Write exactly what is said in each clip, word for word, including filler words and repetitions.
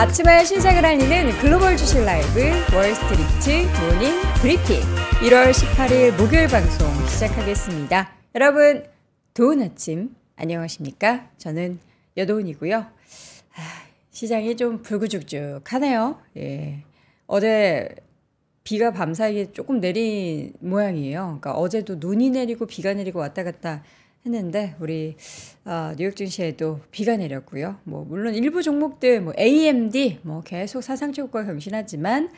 아침에 신생을 알리는 글로벌 주식 라이브 월스트리트 모닝 브리핑 일월 십팔일 목요일 방송 시작하겠습니다. 여러분 좋은 아침 안녕하십니까? 저는 여도은이고요. 아, 시장이 좀 불구죽죽하네요. 예, 어제 비가 밤사이에 조금 내린 모양이에요. 그러니까 어제도 눈이 내리고 비가 내리고 왔다 갔다 했는데 우리 어, 뉴욕 증시에도 비가 내렸고요. 뭐 물론 일부 종목들 뭐 에이엠디 뭐 계속 사상 최고가 경신하지만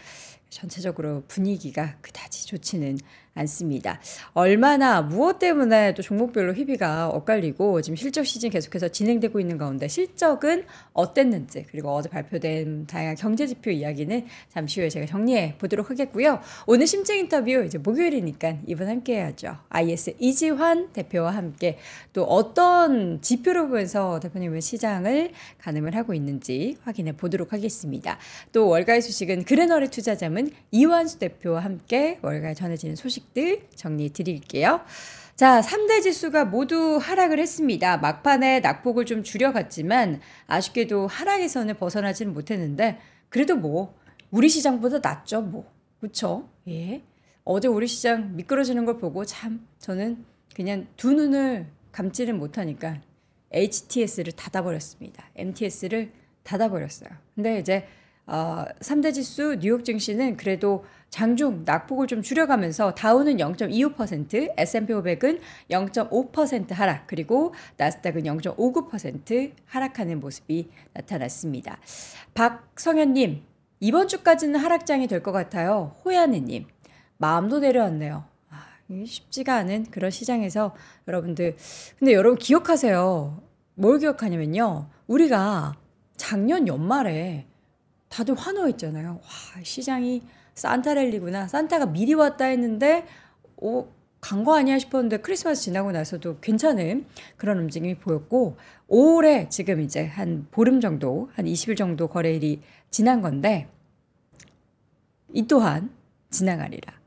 전체적으로 분위기가 그다지 좋지는 않습니다. 얼마나 무엇 때문에 또 종목별로 희비가 엇갈리고 지금 실적 시즌 계속해서 진행되고 있는 가운데 실적은 어땠는지 그리고 어제 발표된 다양한 경제지표 이야기는 잠시 후에 제가 정리해 보도록 하겠고요. 오늘 심층 인터뷰 이제 목요일이니까 이분 함께 해야죠. 아이에스 이지환 대표와 함께 또 어떤 지표로 보면서 대표님은 시장을 가늠을 하고 있는지 확인해 보도록 하겠습니다. 또 월가의 소식은 그레너리 투자자문 이완수 대표와 함께 월가에 전해지는 소식들 정리해 드릴게요. 자, 삼 대 지수가 모두 하락을 했습니다. 막판에 낙폭을 좀 줄여갔지만 아쉽게도 하락에서는 벗어나지는 못했는데 그래도 뭐 우리 시장보다 낫죠 뭐. 그쵸? 예. 어제 우리 시장 미끄러지는 걸 보고 참 저는 그냥 두 눈을 감지는 못하니까 에이치티에스를 닫아버렸습니다. 엠티에스를 닫아버렸어요. 근데 이제 어, 삼 대 지수 뉴욕 증시는 그래도 장중 낙폭을 좀 줄여가면서 다우는 영 점 이오 퍼센트, 에스앤피 오백은 영 점 오 퍼센트 하락, 그리고 나스닥은 영 점 오구 퍼센트 하락하는 모습이 나타났습니다. 박성현님, 이번 주까지는 하락장이 될 것 같아요. 호야네님, 마음도 내려왔네요. 아, 쉽지가 않은 그런 시장에서 여러분들, 근데 여러분 기억하세요. 뭘 기억하냐면요. 우리가 작년 연말에 다들 환호했잖아요. 와, 시장이 산타랠리구나. 산타가 미리 왔다 했는데 어, 간 거 아니야 싶었는데 크리스마스 지나고 나서도 괜찮은 그런 움직임이 보였고 올해 지금 이제 한 보름 정도, 한 이십일 정도 거래일이 지난 건데 이 또한 지나가리라.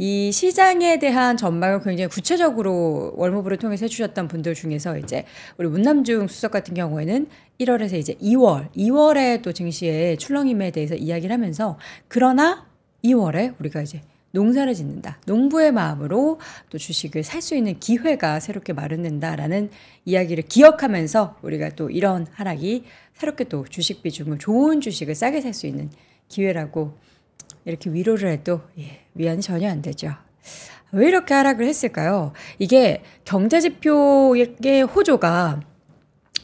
이 시장에 대한 전망을 굉장히 구체적으로 월모브를 통해서 해주셨던 분들 중에서 이제 우리 문남중 수석 같은 경우에는 일월에서 이제 이월, 이월에 또 증시의 출렁임에 대해서 이야기를 하면서 그러나 이월에 우리가 이제 농사를 짓는다. 농부의 마음으로 또 주식을 살 수 있는 기회가 새롭게 마련된다라는 이야기를 기억하면서 우리가 또 이런 하락이 새롭게 또 주식 비중을 좋은 주식을 싸게 살 수 있는 기회라고 이렇게 위로를 해도 예, 위안이 전혀 안 되죠. 왜 이렇게 하락을 했을까요? 이게 경제지표의 호조가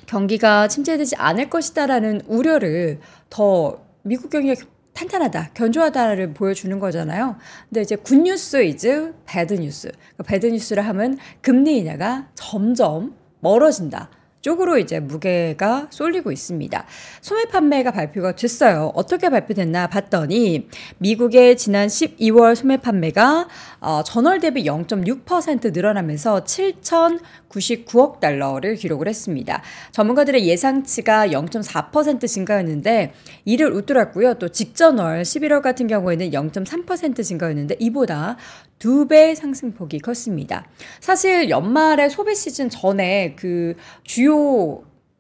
경기가 침체되지 않을 것이다라는 우려를 더 미국 경기가 탄탄하다, 견조하다를 보여주는 거잖아요. 근데 이제 굿뉴스 이즈 배드뉴스. 배드뉴스라 하면 금리 인하가 점점 멀어진다. 쪽으로 이제 무게가 쏠리고 있습니다. 소매 판매가 발표가 됐어요. 어떻게 발표됐나 봤더니 미국의 지난 십이월 소매 판매가 어, 전월 대비 영 점 육 퍼센트 늘어나면서 칠천구십구억 달러를 기록을 했습니다. 전문가들의 예상치가 영 점 사 퍼센트 증가였는데 이를 웃돌았고요. 또 직전월 십일월 같은 경우에는 영 점 삼 퍼센트 증가였는데 이보다 두 배 상승폭이 컸습니다. 사실 연말에 소비 시즌 전에 그 주요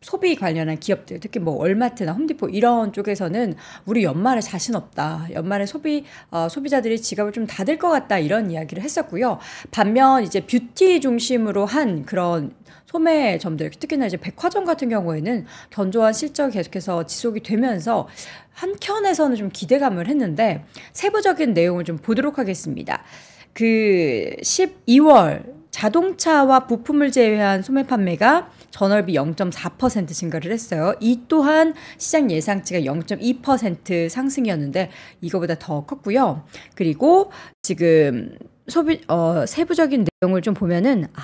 소비 관련한 기업들, 특히 뭐 월마트나 홈디포 이런 쪽에서는 우리 연말에 자신 없다. 연말에 소비, 어, 소비자들이 지갑을 좀 닫을 것 같다. 이런 이야기를 했었고요. 반면 이제 뷰티 중심으로 한 그런 소매점들, 특히나 이제 백화점 같은 경우에는 견조한 실적이 계속해서 지속이 되면서 한켠에서는 좀 기대감을 했는데 세부적인 내용을 좀 보도록 하겠습니다. 그 십이월 자동차와 부품을 제외한 소매 판매가 전월비 영 점 사 퍼센트 증가를 했어요. 이 또한 시장 예상치가 영 점 이 퍼센트 상승이었는데 이거보다 더 컸고요. 그리고 지금 소비 어, 세부적인 내용을 좀 보면은 아,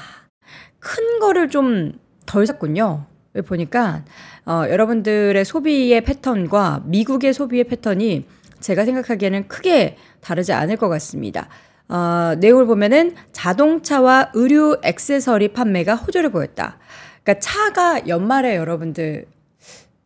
큰 거를 좀 덜 샀군요. 보니까 어, 여러분들의 소비의 패턴과 미국의 소비의 패턴이 제가 생각하기에는 크게 다르지 않을 것 같습니다. 어, 내용을 보면은 자동차와 의류 액세서리 판매가 호조를 보였다. 그러니까 차가 연말에 여러분들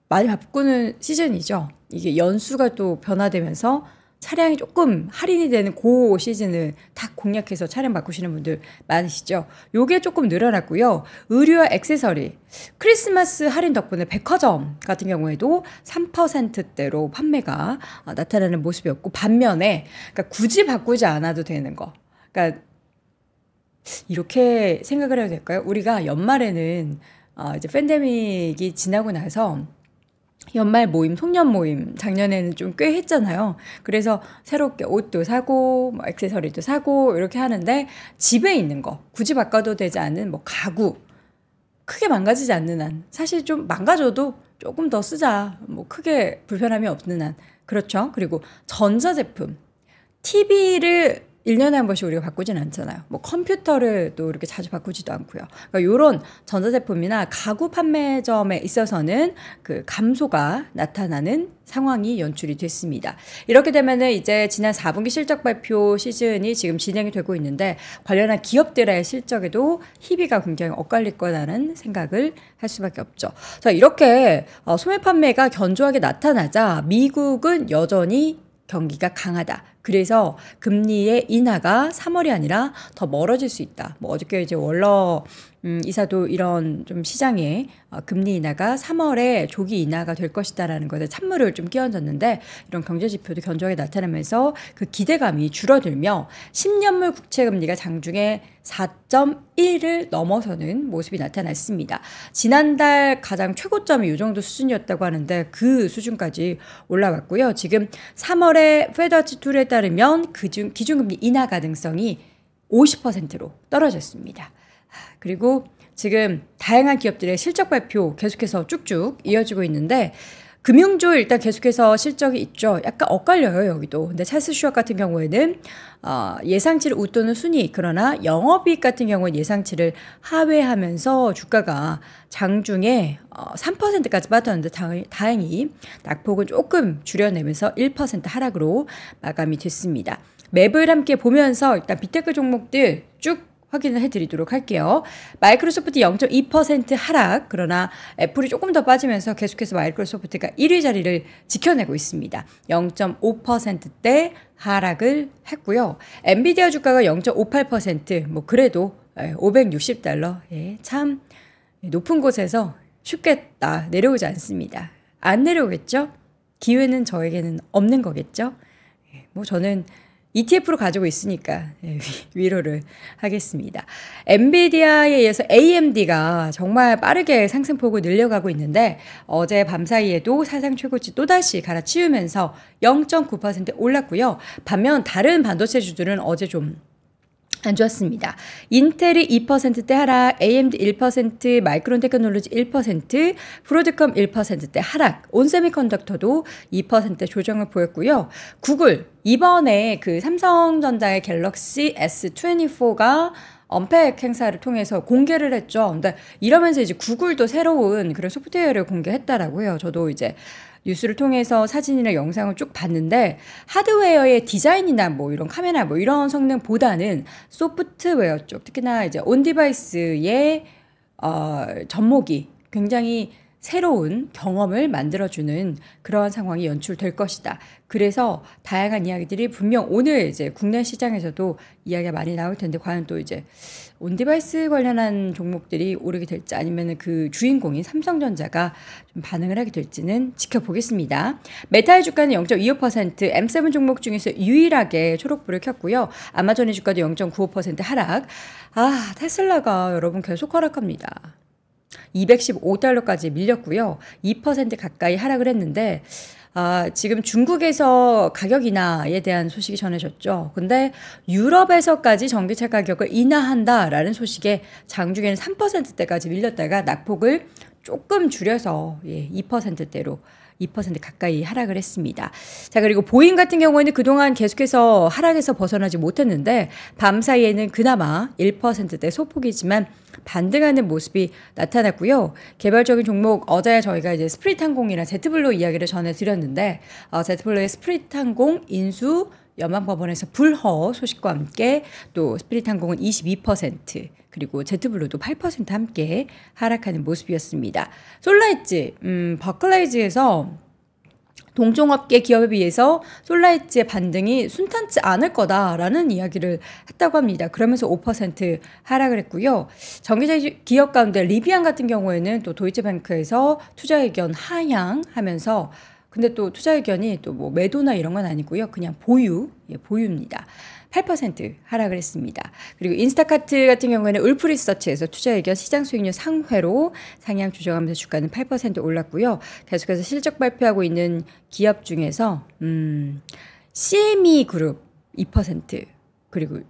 많이 바꾸는 시즌이죠. 이게 연수가 또 변화되면서 차량이 조금 할인이 되는 그 시즌을 다 공략해서 차량 바꾸시는 분들 많으시죠. 요게 조금 늘어났고요. 의류와 액세서리, 크리스마스 할인 덕분에 백화점 같은 경우에도 삼 퍼센트대로 판매가 나타나는 모습이었고, 반면에 그러니까 굳이 바꾸지 않아도 되는 거. 그러니까 이렇게 생각을 해도 될까요? 우리가 연말에는 어 이제 팬데믹이 지나고 나서 연말 모임, 송년 모임 작년에는 좀 꽤 했잖아요. 그래서 새롭게 옷도 사고 뭐 액세서리도 사고 이렇게 하는데, 집에 있는 거 굳이 바꿔도 되지 않은 뭐 가구, 크게 망가지지 않는 한, 사실 좀 망가져도 조금 더 쓰자, 뭐 크게 불편함이 없는 한, 그렇죠. 그리고 전자제품, 티비를 일 년에 한 번씩 우리가 바꾸진 않잖아요. 뭐 컴퓨터를 또 이렇게 자주 바꾸지도 않고요. 그러니까 이런 전자제품이나 가구 판매점에 있어서는 그 감소가 나타나는 상황이 연출이 됐습니다. 이렇게 되면은 이제 지난 사 분기 실적 발표 시즌이 지금 진행이 되고 있는데, 관련한 기업들의 실적에도 희비가 굉장히 엇갈릴 거라는 생각을 할 수밖에 없죠. 자, 이렇게 소매 판매가 견조하게 나타나자 미국은 여전히 경기가 강하다. 그래서 금리의 인하가 삼월이 아니라 더 멀어질 수 있다. 뭐 어저께 이제 월러 음, 이사도 이런 좀 시장에 어, 금리 인하가 삼월에 조기 인하가 될 것이다라는 것에 찬물을 좀 끼얹었는데, 이런 경제 지표도 견조하게 나타나면서 그 기대감이 줄어들며 십 년물 국채 금리가 장중에 사 점 일을 넘어서는 모습이 나타났습니다. 지난달 가장 최고점이 이 정도 수준이었다고 하는데 그 수준까지 올라왔고요. 지금 삼월에 페더워치 툴에 따르면 그중 기준금리 인하 가능성이 오십 퍼센트로 떨어졌습니다. 그리고 지금 다양한 기업들의 실적 발표 계속해서 쭉쭉 이어지고 있는데, 금융주 일단 계속해서 실적이 있죠. 약간 엇갈려요, 여기도. 근데 찰스 슈왑 같은 경우에는 어, 예상치를 웃도는 순이익, 그러나 영업이익 같은 경우는 예상치를 하회하면서 주가가 장중에 어, 삼 퍼센트까지 빠졌는데, 다행히 낙폭은 조금 줄여내면서 일 퍼센트 하락으로 마감이 됐습니다. 맵을 함께 보면서 일단 빅테크 종목들 쭉 확인을 해드리도록 할게요. 마이크로소프트 영 점 이 퍼센트 하락, 그러나 애플이 조금 더 빠지면서 계속해서 마이크로소프트가 일 위 자리를 지켜내고 있습니다. 영 점 오 퍼센트대 하락을 했고요. 엔비디아 주가가 영 점 오팔 퍼센트, 뭐 그래도 오백육십 달러, 예, 참 높은 곳에서 쉽게 내려오지 않습니다. 안 내려오겠죠? 기회는 저에게는 없는 거겠죠? 예, 뭐 저는 이티에프로 가지고 있으니까 위로를 하겠습니다. 엔비디아에 의해서 에이엠디가 정말 빠르게 상승폭을 늘려가고 있는데, 어제 밤사이에도 사상 최고치 또다시 갈아치우면서 영 점 구 퍼센트 올랐고요. 반면 다른 반도체 주들은 어제 좀 안 좋았습니다. 인텔이 이 퍼센트대 하락, 에이엠디 일 퍼센트, 마이크론 테크놀로지 일 퍼센트, 브로드컴 일 퍼센트대 하락, 온세미컨덕터도 이 퍼센트 조정을 보였고요. 구글, 이번에 그 삼성전자의 갤럭시 에스 이십사가 언팩 행사를 통해서 공개를 했죠. 근데 이러면서 이제 구글도 새로운 그런 소프트웨어를 공개했다라고요. 저도 이제 뉴스를 통해서 사진이나 영상을 쭉 봤는데, 하드웨어의 디자인이나 뭐 이런 카메라 뭐 이런 성능보다는 소프트웨어 쪽, 특히나 이제 온 디바이스의 어, 접목이 굉장히 새로운 경험을 만들어주는 그러한 상황이 연출될 것이다. 그래서 다양한 이야기들이 분명 오늘 이제 국내 시장에서도 이야기가 많이 나올 텐데, 과연 또 이제 온 디바이스 관련한 종목들이 오르게 될지, 아니면 그 주인공인 삼성전자가 좀 반응을 하게 될지는 지켜보겠습니다. 메타의 주가는 영 점 이오 퍼센트, 엠 세븐 종목 중에서 유일하게 초록불을 켰고요. 아마존의 주가도 영 점 구오 퍼센트 하락. 아, 테슬라가 여러분 계속 하락합니다. 이백십오 달러까지 밀렸고요. 이 퍼센트 가까이 하락을 했는데, 아, 지금 중국에서 가격 인하에 대한 소식이 전해졌죠. 근데 유럽에서까지 전기차 가격을 인하한다라는 소식에 장중에는 삼 퍼센트대까지 밀렸다가 낙폭을 조금 줄여서 예, 이 퍼센트대로 이 퍼센트 가까이 하락을 했습니다. 자, 그리고 보잉 같은 경우에는 그동안 계속해서 하락에서 벗어나지 못했는데, 밤사이에는 그나마 일 퍼센트대 소폭이지만 반등하는 모습이 나타났고요. 개별적인 종목, 어제 저희가 이제 스피릿 항공이나 제트블루 이야기를 전해드렸는데, 어, 제트블루의 스피릿 항공 인수 연방법원에서 불허 소식과 함께 또 스피릿 항공은 이십이 퍼센트, 그리고 제트블루도 팔 퍼센트 함께 하락하는 모습이었습니다. 솔라에지, 음, 버클레이즈에서 동종업계 기업에 비해서 솔라에지의 반등이 순탄치 않을 거다라는 이야기를 했다고 합니다. 그러면서 오 퍼센트 하락을 했고요. 전기차 기업 가운데 리비안 같은 경우에는 또 도이치뱅크에서 투자의견 하향하면서, 근데 또 투자의견이 또 뭐 매도나 이런 건 아니고요. 그냥 보유, 예, 보유입니다. 팔 퍼센트 하락을 했습니다. 그리고 인스타카트 같은 경우에는 울프리서치에서 투자의견 시장 수익률 상회로 상향 조정하면서 주가는 팔 퍼센트 올랐고요. 계속해서 실적 발표하고 있는 기업 중에서 음, 씨엠이 그룹 이 퍼센트, 그리고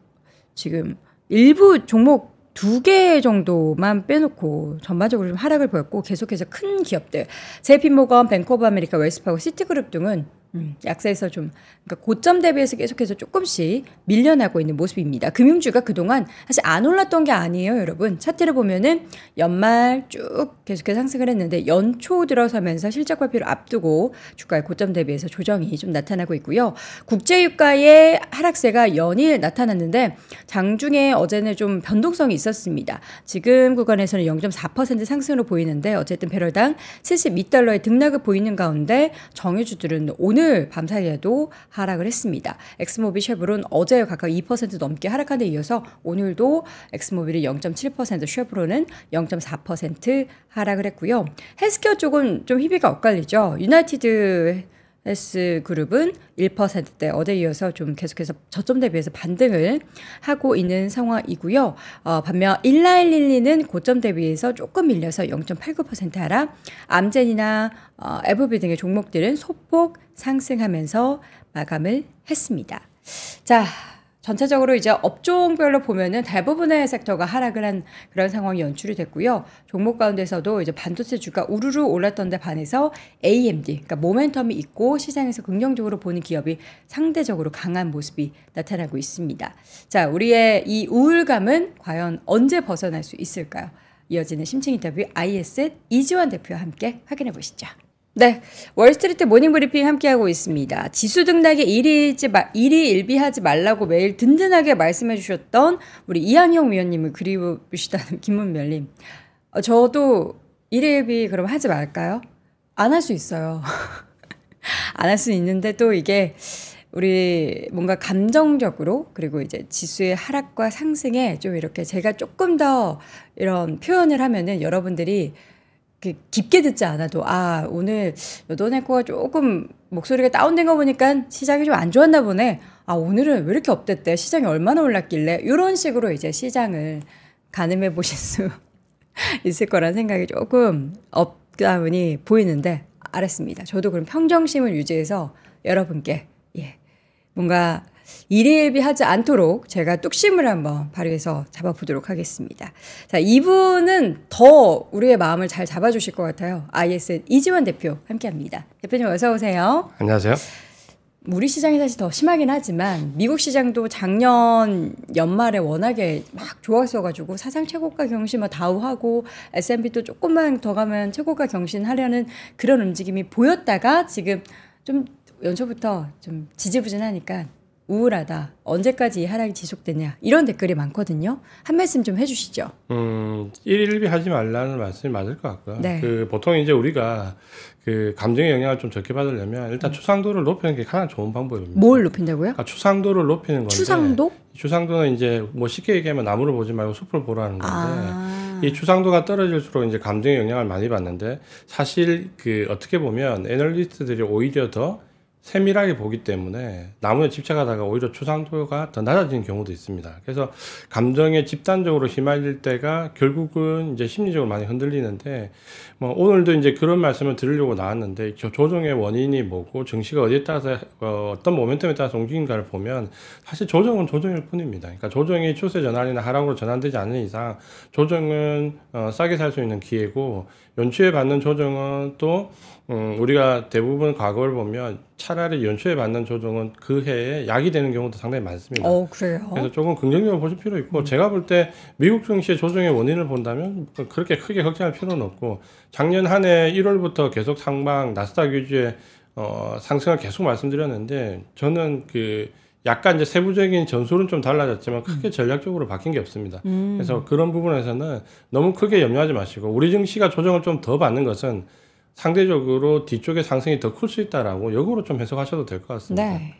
지금 일부 종목 두 개 정도만 빼놓고 전반적으로 좀 하락을 보였고, 계속해서 큰 기업들 제이피모건, 뱅크 오브 아메리카, 웨스파고, 시티그룹 등은 음, 약세에서 좀, 그러니까 고점 대비해서 계속해서 조금씩 밀려나고 있는 모습입니다. 금융주가 그동안 사실 안 올랐던 게 아니에요, 여러분. 차트를 보면은 연말 쭉 계속해서 상승을 했는데 연초 들어서면서 실적 발표를 앞두고 주가의 고점 대비해서 조정이 좀 나타나고 있고요. 국제유가의 하락세가 연일 나타났는데 장중에 어제는 좀 변동성이 있었습니다. 지금 구간에서는 영 점 사 퍼센트 상승으로 보이는데 어쨌든 배럴당 칠십이 달러의 등락을 보이는 가운데 정유주들은 오늘 밤사이에도 하락을 했습니다. 엑스모빌, 쉐브론 어제 각각 이 퍼센트 넘게 하락한 데 이어서 오늘도 엑스모빌이 영 점 칠 퍼센트, 쉐브론은 영 점 사 퍼센트 하락을 했고요. 헬스케어 쪽은 좀 희비가 엇갈리죠. 유나이티드 S그룹은 일 퍼센트대, 어제 이어서 좀 계속해서 저점 대비해서 반등을 하고 있는 상황이고요. 어, 반면 일일일이는 고점 대비해서 조금 밀려서 영 점 팔구 퍼센트 하락, 암젠이나 어, 에브비 등의 종목들은 소폭 상승하면서 마감을 했습니다. 자, 전체적으로 이제 업종별로 보면은 대부분의 섹터가 하락을 한 그런 상황이 연출이 됐고요. 종목 가운데서도 이제 반도체 주가 우르르 올랐던데 반해서 에이엠디, 그러니까 모멘텀이 있고 시장에서 긍정적으로 보는 기업이 상대적으로 강한 모습이 나타나고 있습니다. 자, 우리의 이 우울감은 과연 언제 벗어날 수 있을까요? 이어지는 심층 인터뷰 아이에스 이지환 대표와 함께 확인해 보시죠. 네, 월스트리트 모닝브리핑 함께하고 있습니다. 지수 등락에 일희일비, 일희일비하지 말라고 매일 든든하게 말씀해 주셨던 우리 이항영 위원님을 그리우시다는 김문별님, 어, 저도 일희일비 그럼 하지 말까요? 안 할 수 있어요. 안 할 수 있는데 또 이게 우리 뭔가 감정적으로, 그리고 이제 지수의 하락과 상승에 좀 이렇게 제가 조금 더 이런 표현을 하면은 여러분들이 깊게 듣지 않아도, 아, 오늘 여도은 코가 조금 목소리가 다운된 거 보니까 시장이 좀 안 좋았나 보네, 아, 오늘은 왜 이렇게 업됐대, 시장이 얼마나 올랐길래, 이런 식으로 이제 시장을 가늠해 보실 수 있을 거란 생각이 조금 업다운이 보이는데, 알았습니다. 저도 그럼 평정심을 유지해서 여러분께, 예, 뭔가 일희일비하지 않도록 제가 뚝심을 한번 발휘해서 잡아보도록 하겠습니다. 자, 이분은 더 우리의 마음을 잘 잡아주실 것 같아요. 아이에스 이지환 대표 함께합니다. 대표님 어서 오세요. 안녕하세요. 우리 시장이 사실 더 심하긴 하지만 미국 시장도 작년 연말에 워낙에 막 좋았어가지고 사상 최고가 경신 막 다우하고 에스앤피도 조금만 더 가면 최고가 경신하려는 그런 움직임이 보였다가 지금 좀 연초부터 좀 지지부진하니까 우울하다, 언제까지 이 하락이 지속되냐, 이런 댓글이 많거든요. 한 말씀 좀 해주시죠. 음, 일일비 하지 말라는 말씀이 맞을 것 같고요. 네. 그 보통 이제 우리가 그 감정의 영향을 좀 적게 받으려면 일단 음. 추상도를 높이는 게 가장 좋은 방법입니다. 뭘 높인다고요? 그러니까 추상도를 높이는 건데. 추상도? 추상도는 이제 뭐 쉽게 얘기하면 나무를 보지 말고 숲을 보라는 건데. 아. 이 추상도가 떨어질수록 이제 감정의 영향을 많이 받는데, 사실 그 어떻게 보면 애널리스트들이 오히려 더 세밀하게 보기 때문에 나무에 집착하다가 오히려 추상도가 더 낮아지는 경우도 있습니다. 그래서 감정에 집단적으로 휘말릴 때가 결국은 이제 심리적으로 많이 흔들리는데, 뭐 오늘도 이제 그런 말씀을 드리려고 나왔는데, 조정의 원인이 뭐고 증시가 어디에 따라서 어, 어떤 모멘텀에 따라서 움직인가를 보면 사실 조정은 조정일 뿐입니다. 그러니까 조정이 추세 전환이나 하락으로 전환되지 않는 이상 조정은 어, 싸게 살 수 있는 기회고, 연초에 받는 조정은 또 음, 우리가 대부분 과거를 보면 차라리 연초에 받는 조정은 그 해에 약이 되는 경우도 상당히 많습니다. 어, 그래요? 그래서 조금 긍정적으로 보실 필요 있고, 음. 제가 볼 때 미국 증시의 조정의 원인을 본다면 그렇게 크게 걱정할 필요는 없고, 작년 한 해 일월부터 계속 상방 나스닥 위주의 어, 상승을 계속 말씀드렸는데, 저는 그 약간 이제 세부적인 전술은 좀 달라졌지만 크게 전략적으로 바뀐 게 없습니다. 음. 그래서 그런 부분에서는 너무 크게 염려하지 마시고, 우리 증시가 조정을 좀 더 받는 것은 상대적으로 뒤쪽의 상승이 더 클 수 있다라고 역으로 좀 해석하셔도 될 것 같습니다. 네.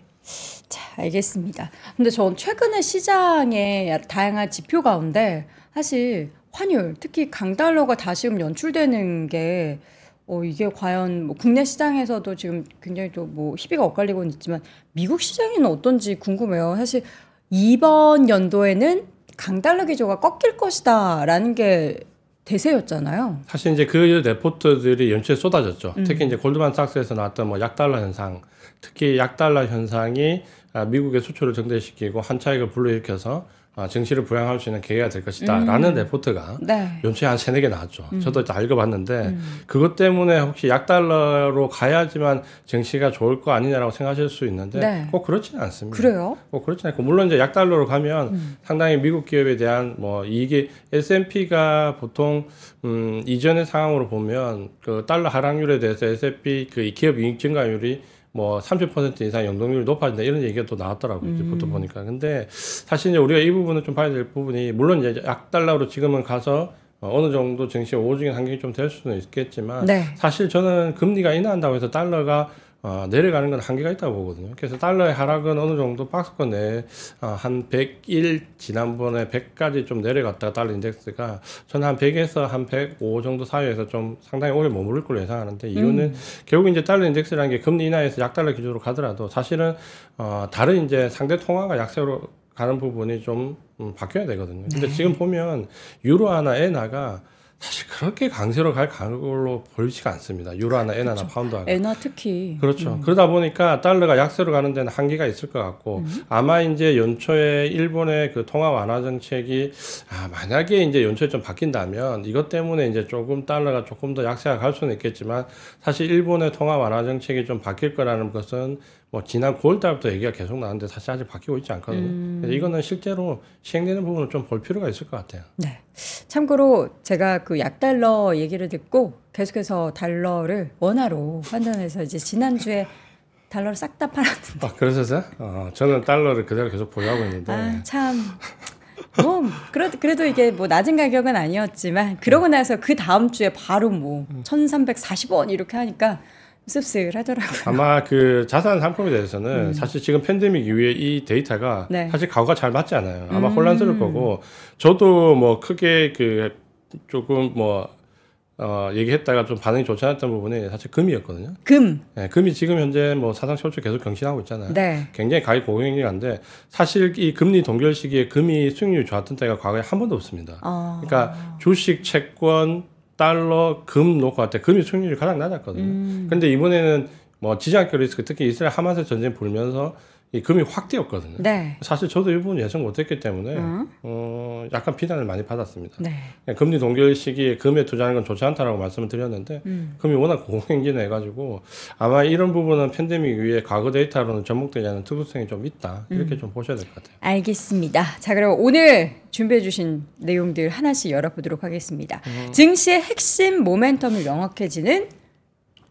자, 알겠습니다. 근데 전 최근에 시장의 다양한 지표 가운데 사실 환율, 특히 강달러가 다시금 연출되는 게 어, 이게 과연 뭐 국내 시장에서도 지금 굉장히 또 뭐 희비가 엇갈리고는 있지만 미국 시장에는 어떤지 궁금해요. 사실 이번 연도에는 강달러 기조가 꺾일 것이다 라는 게 대세였잖아요. 사실 이제 그 레포트들이 연초에 쏟아졌죠. 음. 특히 이제 골드만삭스에서 나왔던 뭐 약달러 현상, 특히 약달러 현상이 미국의 수출을 증대시키고 환차익을 불러일으켜서 증시를 부양할 수 있는 계기가 될 것이다 음. 라는 레포트가 네. 연초에 한 세네 개 나왔죠. 음. 저도 다 읽어봤는데 음. 그것 때문에 혹시 약달러로 가야지만 증시가 좋을 거 아니냐라고 생각하실 수 있는데 네. 꼭 그렇지는 않습니다. 그래요? 꼭 그렇지는 않고 물론 이제 약달러로 가면 음. 상당히 미국 기업에 대한 뭐 이익이 에스 앤 피가 보통 음, 이전의 상황으로 보면 그 달러 하락률에 대해서 에스 앤 피 그 기업 이익 증가율이 뭐 삼십 퍼센트 이상 연동률이 높아진다 이런 얘기가 또 나왔더라고요. 음. 보통 보니까. 근데 사실 이제 우리가 이 부분을 좀 봐야 될 부분이 물론 이제 약달러로 지금은 가서 어느 정도 증시 오호적인 환경이 좀 될 수는 있겠지만 네. 사실 저는 금리가 인하한다고 해서 달러가 어, 내려가는 건 한계가 있다고 보거든요. 그래서 달러의 하락은 어느 정도 박스권 내에 어, 한 백일 지난번에 백까지 좀 내려갔다가 달러 인덱스가 저는 한 백에서 한 백오 정도 사이에서 좀 상당히 오래 머무를 걸로 예상하는데 이유는 음. 결국 이제 달러 인덱스라는 게 금리 인하에서 약달러 기조로 가더라도 사실은 어, 다른 이제 상대 통화가 약세로 가는 부분이 좀 음, 바뀌어야 되거든요. 근데 네. 지금 보면 유로 하나 엔화가 사실 그렇게 강세로 갈 걸로 보이지가 않습니다. 유로나 엔화나 그렇죠. 파운드하고. 엔화 특히. 그렇죠. 음. 그러다 보니까 달러가 약세로 가는 데는 한계가 있을 것 같고 음. 아마 이제 연초에 일본의 그 통화 완화 정책이 아, 만약에 이제 연초에 좀 바뀐다면 이것 때문에 이제 조금 달러가 조금 더 약세가 갈 수는 있겠지만 사실 일본의 통화 완화 정책이 좀 바뀔 거라는 것은 뭐 지난 구월 달부터 얘기가 계속 나왔는데 사실 아직 바뀌고 있지 않거든요. 음. 그래서 이거는 실제로 시행되는 부분을 좀 볼 필요가 있을 것 같아요. 네. 참고로 제가 그 약달러 얘기를 듣고 계속해서 달러를 원화로 환전해서 이제 지난주에 달러를 싹 다 팔았는데. 아, 그러셨어요? 어, 저는 달러를 그대로 계속 보유하고 있는데. 아, 참. 뭐 그래도, 그래도 이게 뭐 낮은 가격은 아니었지만 그러고 나서 그 다음 주에 바로 뭐 천삼백사십 원 이렇게 하니까 씁쓸하더라고요. 아마 그 자산 상품에 대해서는 음. 사실 지금 팬데믹 이후에 이 데이터가 네. 사실 과거가 잘 맞지 않아요. 아마 음. 혼란스러울 거고 저도 뭐 크게 그 조금 뭐 어, 얘기했다가 좀 반응이 좋지 않았던 부분이 사실 금이었거든요. 금. 네, 금이 지금 현재 뭐 사상 최초 계속 경신하고 있잖아요. 네. 굉장히 가격 고행이한데 사실 이 금리 동결 시기에 금이 수익률이 좋았던 때가 과거에 한 번도 없습니다. 어. 그러니까 주식, 채권, 달러, 금 놓고 할 때 금이 수익률이 가장 낮았거든요. 음. 근데 이번에는 뭐 지정학교 리스크, 특히 이스라엘 하마스 전쟁 불면서 이 금이 확 뛰었거든요. 네. 사실 저도 이 부분 예상 못했기 때문에 음. 어, 약간 비난을 많이 받았습니다. 네. 금리 동결 시기에 금에 투자하는 건 좋지 않다라고 말씀을 드렸는데 음. 금이 워낙 고행진해가지고 아마 이런 부분은 팬데믹 위에 과거 데이터로는 접목되지 않은 특수성이 좀 있다. 이렇게 음. 좀 보셔야 될 것 같아요. 알겠습니다. 자, 그럼 오늘 준비해 주신 내용들 하나씩 열어보도록 하겠습니다. 음. 증시의 핵심 모멘텀이 명확해지는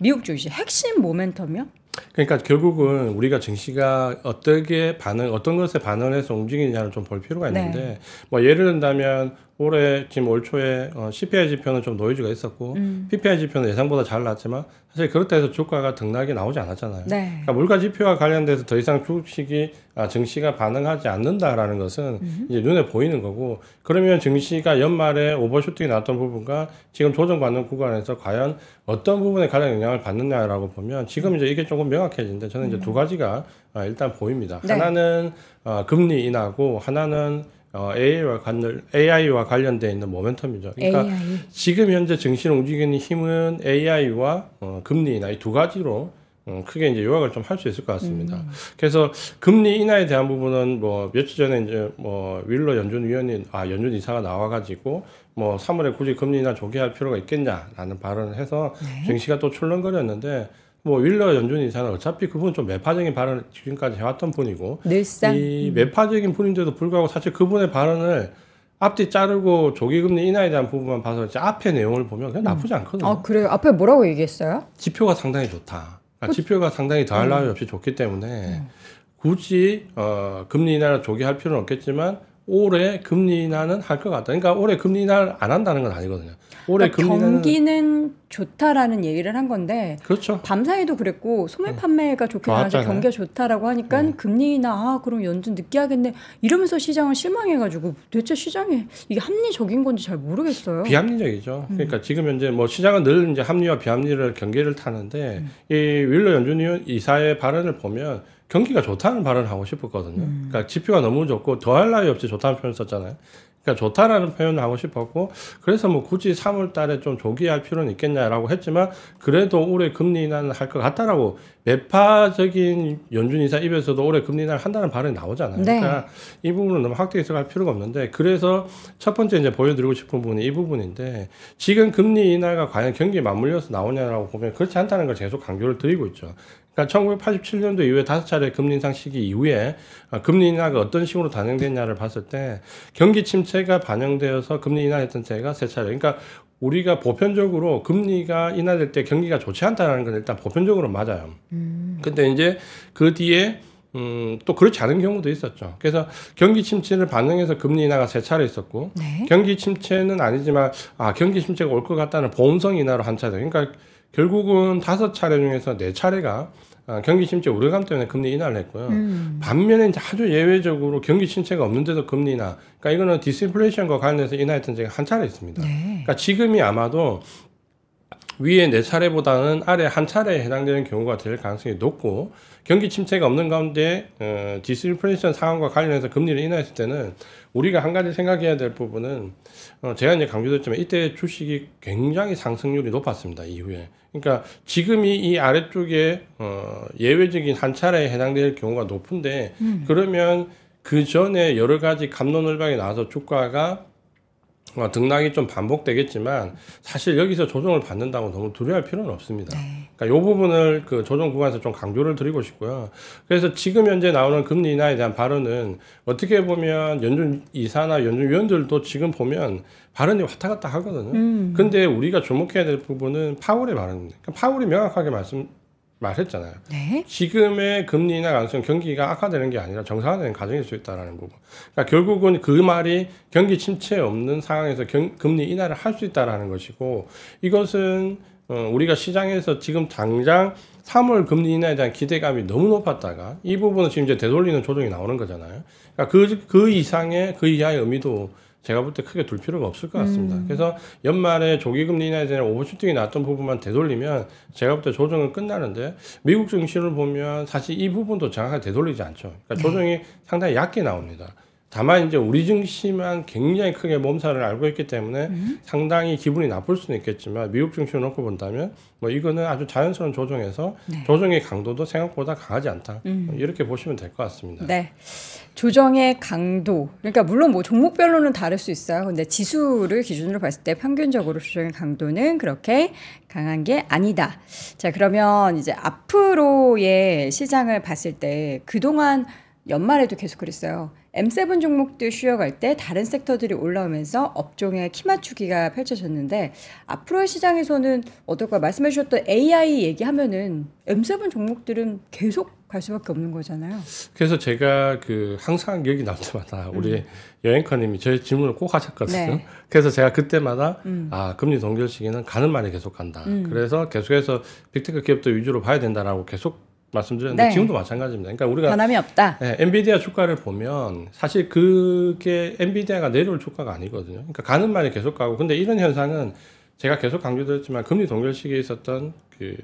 미국 증시 핵심 모멘텀이요? 그러니까 결국은 우리가 증시가 어떻게 반응, 어떤 것에 반응해서 움직이느냐를 좀 볼 필요가 있는데, 네. 뭐 예를 든다면 올해 지금 올 초에 어, 씨피아이 지표는 좀 노이즈가 있었고, 음. 피피아이 지표는 예상보다 잘 나왔지만 사실 그렇다 해서 주가가 등락이 나오지 않았잖아요. 네. 그러니까 물가 지표와 관련돼서 더 이상 주식이 아, 증시가 반응하지 않는다라는 것은 음. 이제 눈에 보이는 거고, 그러면 증시가 연말에 오버슈팅이 나왔던 부분과 지금 조정받는 구간에서 과연 어떤 부분에 가장 영향을 받느냐라고 보면 지금 이제 이게 조금 명확해지는데 저는 이제 음. 두 가지가 아, 일단 보입니다. 네. 하나는 어, 금리 인하고 하나는 어, 에이아이와 관련, 에이아이와 관련되어 있는 모멘텀이죠. 그러니까 에이아이. 지금 현재 증시를 움직이는 힘은 에이아이와 어, 금리 인하 이 두 가지로 음, 크게 이제 요약을 좀 할 수 있을 것 같습니다. 음. 그래서 금리 인하에 대한 부분은 뭐 며칠 전에 이제 뭐 윌러 연준 위원이 아 연준 이사가 나와가지고 뭐 삼월에 굳이 금리 인하 조기할 필요가 있겠냐라는 발언을 해서 네. 증시가 또 출렁거렸는데. 뭐 윌러 연준 이사는 어차피 그분은 좀 매파적인 발언을 지금까지 해왔던 분이고 늘상 이 매파적인 분인데도 불구하고 사실 그분의 발언을 앞뒤 자르고 조기금리 인하에 대한 부분만 봐서 이제 앞에 내용을 보면 그냥 나쁘지 않거든요. 아 그래요? 앞에 뭐라고 얘기했어요? 지표가 상당히 좋다. 그러니까 지표가 상당히 더할 나위 없이 좋기 때문에 굳이 어, 금리 인하를 조기할 필요는 없겠지만 올해 금리 인하는 할 것 같다. 그러니까 올해 금리 인하를 안 한다는 건 아니거든요. 올해 그러니까 금리 인하는... 경기는 좋다라는 얘기를 한 건데, 그렇죠. 밤사이도 그랬고 소매 판매가 응. 좋게 나와서 경기가 좋다라고 하니까 응. 금리 인하 아, 그럼 연준 늦게 하겠네 이러면서 시장을 실망해가지고 대체 시장에 이게 합리적인 건지 잘 모르겠어요. 비합리적이죠. 응. 그러니까 지금 현재 뭐 시장은 늘 이제 합리와 비합리를 경계를 타는데 응. 이 윌러 연준 이사의 발언을 보면. 경기가 좋다는 발언을 하고 싶었거든요. 음. 그러니까 지표가 너무 좋고 더할 나위 없이 좋다는 표현을 썼잖아요. 그러니까 좋다라는 표현을 하고 싶었고 그래서 뭐 굳이 삼월 달에 좀 조기할 필요는 있겠냐라고 했지만 그래도 올해 금리 인하는 할 것 같다라고 매파적인 연준 이사 입에서도 올해 금리 인하를 한다는 발언이 나오잖아요. 네. 그러니까 이 부분은 너무 확대해서 갈 필요가 없는데 그래서 첫 번째 이제 보여드리고 싶은 부분이 이 부분인데 지금 금리 인하가 과연 경기에 맞물려서 나오냐라고 보면 그렇지 않다는 걸 계속 강조를 드리고 있죠. 그러니까 천구백팔십칠 년도 이후에 다섯 차례 금리 인상 시기 이후에 금리 인하가 어떤 식으로 단행됐냐를 봤을 때 경기 침체가 반영되어서 금리 인하했던 때가 세 차례. 그러니까 우리가 보편적으로 금리가 인하될 때 경기가 좋지 않다는 건 일단 보편적으로 맞아요. 음. 근데 이제 그 뒤에 음, 또 그렇지 않은 경우도 있었죠. 그래서 경기 침체를 반영해서 금리 인하가 세 차례 있었고 네. 경기 침체는 아니지만 아 경기 침체가 올 것 같다는 보험성 인하로 한 차례. 그러니까 결국은 다섯 차례 중에서 네 차례가 경기 침체 우려감 때문에 금리 인하를 했고요. 음. 반면에 이제 아주 예외적으로 경기 침체가 없는데도 금리 인하. 그러니까 이거는 디스플레이션과 관련해서 인하했던 적이 한 차례 있습니다. 네. 그러니까 지금이 아마도 위에 네 차례보다는 아래 한 차례에 해당되는 경우가 될 가능성이 높고 경기 침체가 없는 가운데 어, 디스플레이션 상황과 관련해서 금리를 인하했을 때는 우리가 한 가지 생각해야 될 부분은 어, 제가 이제 강조드렸지만 이때 주식이 굉장히 상승률이 높았습니다. 이후에. 그러니까 지금이 이 아래쪽에 어, 예외적인 한 차례에 해당될 경우가 높은데 음. 그러면 그 전에 여러 가지 갑론을박이 나와서 주가가 어, 등락이 좀 반복되겠지만 사실 여기서 조정을 받는다고 너무 두려워할 필요는 없습니다. 네. 그러니까 이 부분을 그 조정 구간에서 좀 강조를 드리고 싶고요. 그래서 지금 현재 나오는 금리 인하에 대한 발언은 어떻게 보면 연준 이사나 연준 위원들도 지금 보면 발언이 왔다 갔다 하거든요. 음. 근데 우리가 주목해야 될 부분은 파월의 발언입니다. 그러니까 파월이 명확하게 말씀 말했잖아요. 네? 지금의 금리 인하 가능성 경기가 악화되는 게 아니라 정상화되는 과정일 수 있다라는 부분. 그러니까 결국은 그 말이 경기 침체 없는 상황에서 경, 금리 인하를 할 수 있다라는 것이고 이것은 어, 우리가 시장에서 지금 당장 삼월 금리 인하에 대한 기대감이 너무 높았다가 이 부분은 지금 이제 되돌리는 조정이 나오는 거잖아요. 그러니까 그, 그 이상의 그 이하의 의미도 제가 볼 때 크게 둘 필요가 없을 것 같습니다. 음. 그래서 연말에 조기금리 인하에 대한 오버슈팅이 났던 부분만 되돌리면 제가 볼 때 조정은 끝나는데 미국 증시를 보면 사실 이 부분도 정확하게 되돌리지 않죠. 그러니까 조정이 네. 상당히 얕게 나옵니다. 다만 이제 우리 증시만 굉장히 크게 몸살을 앓고 있기 때문에 음. 상당히 기분이 나쁠 수는 있겠지만 미국 증시를 놓고 본다면 뭐 이거는 아주 자연스러운 조정에서 네. 조정의 강도도 생각보다 강하지 않다. 음. 이렇게 보시면 될 것 같습니다. 네. 조정의 강도. 그러니까 물론 뭐 종목별로는 다를 수 있어요. 근데 지수를 기준으로 봤을 때 평균적으로 조정의 강도는 그렇게 강한 게 아니다. 자, 그러면 이제 앞으로의 시장을 봤을 때 그동안 연말에도 계속 그랬어요. 엠 세븐 종목들 쉬어갈 때 다른 섹터들이 올라오면서 업종의 키맞추기가 펼쳐졌는데 앞으로의 시장에서는 어떨까 말씀해 주셨던 에이 아이 얘기하면은 엠 세븐 종목들은 계속 갈 수밖에 없는 거잖아요. 그래서 제가 그 항상 여기 나올 때마다 우리 음. 여행커님이 제 질문을 꼭 하셨거든요. 네. 그래서 제가 그때마다 음. 아 금리 동결 시기는 가는 말이 계속 간다. 음. 그래서 계속해서 빅테크 기업들 위주로 봐야 된다라고 계속 말씀드렸는데 네. 지금도 마찬가지입니다. 그러니까 우리가 변함이 없다. 네, 엔비디아 주가를 보면 사실 그게 엔비디아가 내려올 주가가 아니거든요. 그러니까 가는 말이 계속 가고 근데 이런 현상은 제가 계속 강조드렸지만 금리 동결 시기에 있었던 그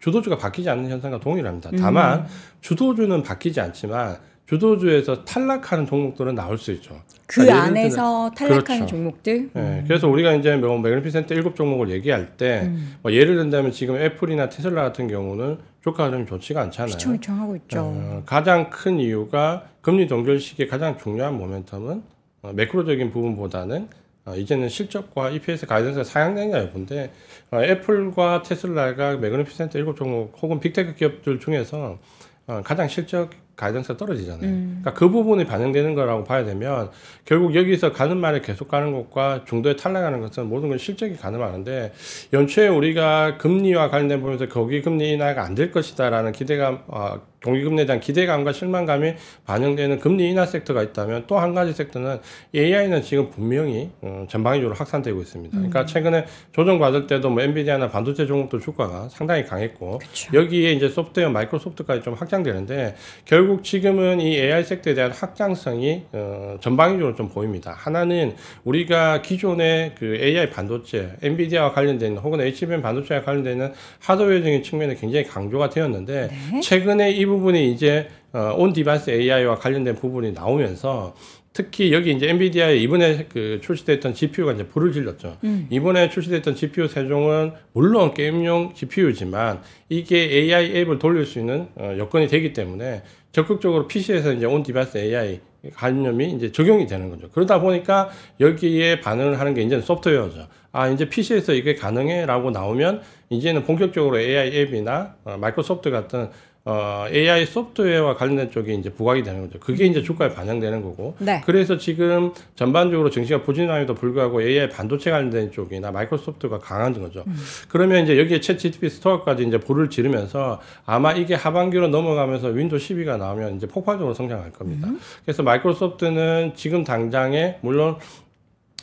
주도주가 바뀌지 않는 현상과 동일합니다. 다만 음. 주도주는 바뀌지 않지만 주도주에서 탈락하는 종목들은 나올 수 있죠. 그 그러니까 안에서 탈락하는 그렇죠. 종목들? 네, 음. 그래서 우리가 이제 뭐 매그니피센트 일곱 종목을 얘기할 때 음. 뭐 예를 든다면 지금 애플이나 테슬라 같은 경우는 주가 흐름이 좋지가 않잖아요. 휘청휘청하고 있죠. 어, 가장 큰 이유가 금리 동결 시기의 가장 중요한 모멘텀은 어, 매크로적인 부분보다는 어, 이제는 실적과 이피에스 가이던스가 상향되느냐 여부인데 어, 애플과 테슬라가 매그니피센트 일곱 종목 혹은 빅테크 기업들 중에서 어, 가장 실적 가이던스가 떨어지잖아요. 음. 그러니까 그 부분이 반영되는 거라고 봐야 되면 결국 여기서 가는 말에 계속 가는 것과 중도에 탈락하는 것은 모든 건 실적이 가늠하는데, 연초에 우리가 금리와 관련된 부분에서 거기 금리 인하가 안 될 것이다라는 기대감, 어, 동기금리에 대한 기대감과 실망감이 반영되는 금리 인하 섹터가 있다면 또 한 가지 섹터는 에이아이는 지금 분명히 음, 전방위적으로 확산되고 있습니다. 음. 그러니까 최근에 조정 받을 때도 뭐 엔비디아나 반도체 종목도 주가가 상당히 강했고, 그쵸. 여기에 이제 소프트웨어 마이크로소프트까지 좀 확장되는데 결국 지금은 이 에이아이 섹터에 대한 확장성이 어, 전방위적으로 좀 보입니다. 하나는 우리가 기존의 그 에이아이 반도체, 엔비디아와 관련된 혹은 에이치비엠 반도체와 관련되는 하드웨어적인 측면에 굉장히 강조가 되었는데, 네. 최근에 이 부분이 이제 어, 온 디바이스 에이아이와 관련된 부분이 나오면서 특히 여기 이제 엔비디아에 이번에 그 출시됐던 지피유가 이제 불을 질렀죠. 음. 이번에 출시됐던 지피유 세 종은 물론 게임용 지피유지만 이게 에이아이 앱을 돌릴 수 있는 어, 여건이 되기 때문에 적극적으로 피시에서 이제 온 디바이스 에이아이 관념이 이제 적용이 되는 거죠. 그러다 보니까 여기에 반응을 하는 게 이제는 소프트웨어죠. 아, 이제 피시에서 이게 가능해라고 나오면 이제는 본격적으로 에이아이 앱이나 어, 마이크로소프트 같은 어, 에이아이 소프트웨어와 관련된 쪽이 이제 부각이 되는 거죠. 그게 이제 주가에 반영되는 거고. 네. 그래서 지금 전반적으로 증시가 부진함에도 불구하고 에이아이 반도체 관련된 쪽이나 마이크로소프트가 강한 거죠. 음. 그러면 이제 여기에 챗지피티 스토어까지 이제 불을 지르면서 아마 이게 하반기로 넘어가면서 윈도우 십이가 나오면 이제 폭발적으로 성장할 겁니다. 음. 그래서 마이크로소프트는 지금 당장에 물론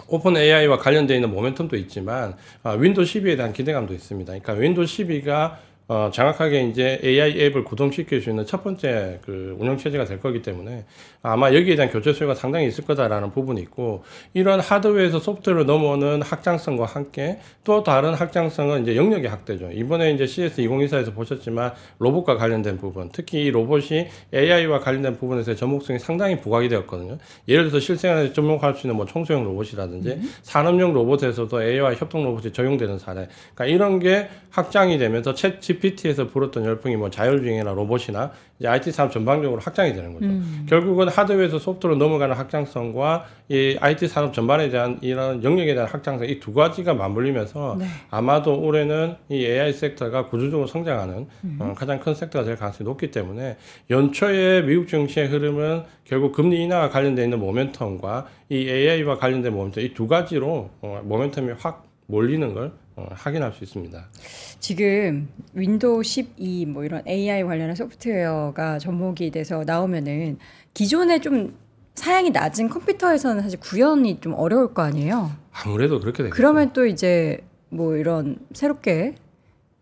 오픈 에이아이와 관련되어 있는 모멘텀도 있지만 아, 윈도우 십이에 대한 기대감도 있습니다. 그러니까 윈도우 십이가 어, 정확하게 이제 에이아이 앱을 구동시킬 수 있는 첫 번째 그 운영체제가 될 거기 때문에 아마 여기에 대한 교체 수요가 상당히 있을 거다라는 부분이 있고, 이런 하드웨어에서 소프트웨어로 넘어오는 확장성과 함께 또 다른 확장성은 이제 영역의 확대죠. 이번에 이제 씨에스 이천이십사에서 보셨지만 로봇과 관련된 부분, 특히 이 로봇이 에이아이와 관련된 부분에서의 접목성이 상당히 부각이 되었거든요. 예를 들어서 실생활에서 접목할 수 있는 뭐 청소용 로봇이라든지 음. 산업용 로봇에서도 에이아이와 협동 로봇이 적용되는 사례. 그러니까 이런 게 확장이 되면서 챗 지피티에서 불었던 열풍이 뭐 자율주행이나 로봇이나 이제 아이티 산업 전반적으로 확장이 되는 거죠. 음. 결국은 하드웨어에서 소프트로 넘어가는 확장성과 이 아이티 산업 전반에 대한 이런 영역에 대한 확장성, 이 두 가지가 맞물리면서 네. 아마도 올해는 이 에이아이 섹터가 구조적으로 성장하는 음. 어, 가장 큰 섹터가 될 가능성이 높기 때문에 연초에 미국 증시의 흐름은 결국 금리 인하와 관련되어 있는 모멘텀과 이 에이아이와 관련된 모멘텀, 이 두 가지로 어, 모멘텀이 확 몰리는 걸 어, 확인할 수 있습니다. 지금 윈도우 십이 뭐 이런 에이아이 관련한 소프트웨어가 접목이 돼서 나오면은 기존에 좀 사양이 낮은 컴퓨터에서는 사실 구현이 좀 어려울 거 아니에요? 아무래도 그렇게 되겠죠. 그러면 또 이제 뭐 이런 새롭게